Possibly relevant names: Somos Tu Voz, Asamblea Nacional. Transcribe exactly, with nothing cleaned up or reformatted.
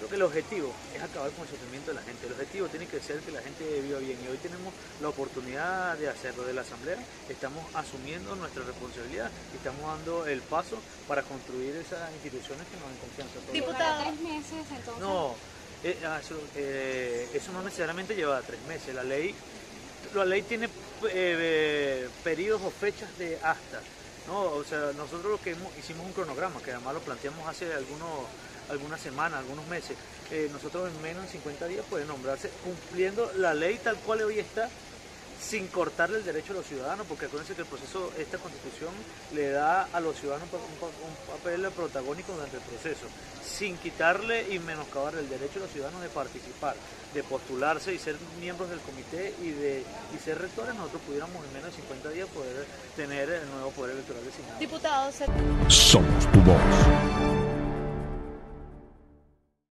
creo que el objetivo es acabar con el sufrimiento de la gente. El objetivo tiene que ser que la gente viva bien, y hoy tenemos la oportunidad de hacerlo. De la Asamblea estamos asumiendo nuestra responsabilidad y estamos dando el paso para construir esas instituciones que nos den confianza. Diputado, tres meses entonces. No, eh, eso, eh, eso no necesariamente lleva tres meses. La ley, la ley tiene eh, eh, periodos o fechas de hasta. No, o sea, nosotros lo que hemos, hicimos un cronograma, que además lo planteamos hace algunos, algunas semanas, algunos meses. Eh, nosotros en menos de cincuenta días pueden nombrarse cumpliendo la ley tal cual hoy está, sin cortarle el derecho a los ciudadanos, porque acuérdense que el proceso, esta constitución le da a los ciudadanos un, un papel protagónico durante el proceso, sin quitarle y menoscabar el derecho a los ciudadanos de participar, de postularse y ser miembros del comité y de y ser rectores. Nosotros pudiéramos en menos de cincuenta días poder tener el nuevo poder electoral designado. Diputados, somos tu voz.